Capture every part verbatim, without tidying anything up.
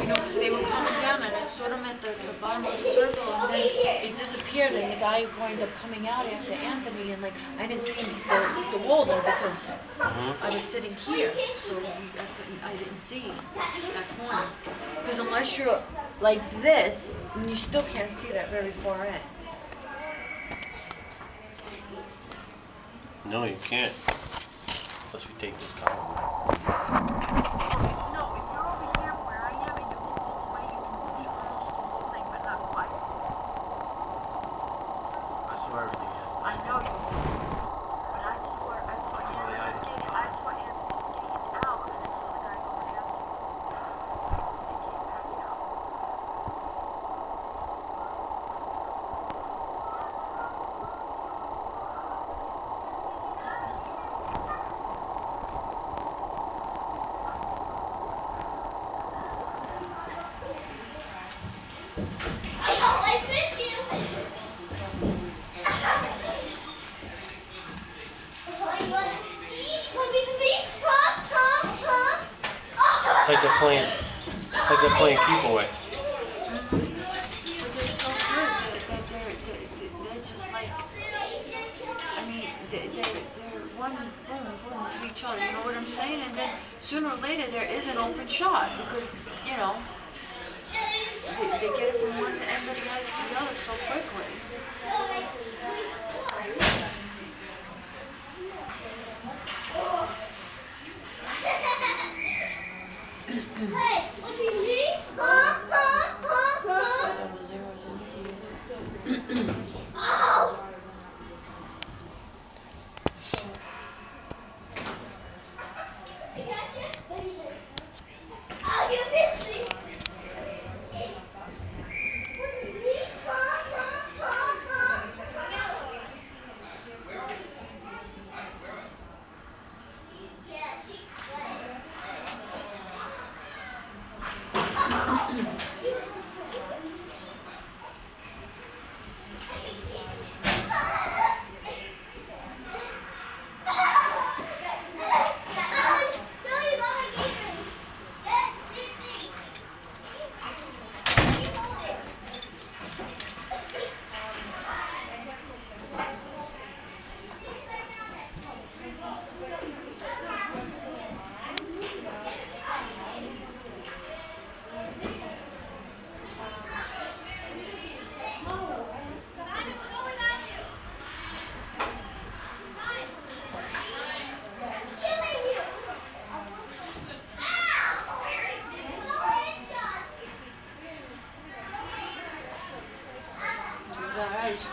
You know, because they were coming down and I sort of at the, the bottom of the circle and then it disappeared and the guy wound up coming out after Anthony and like I didn't see the, the wall though because I was sitting here, so I couldn't, I didn't see that corner. Because unless you're like this, you still can't see that very far end. No, you can't. Unless we take this column. It's like they're playing, like they're playing keep away. But they're so good that they're, they're, they're just like, I mean, they're, they're one boom, boom to each other, you know what I'm saying? And then sooner or later there is an open shot because, you know, they, they get it from one end of the ice to the other so quickly.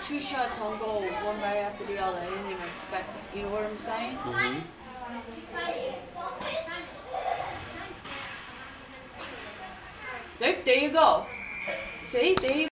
Two shots on goal, one right after the other. I didn't even expect it. You know what I'm saying? Mm-hmm. There, there you go. See, there you go.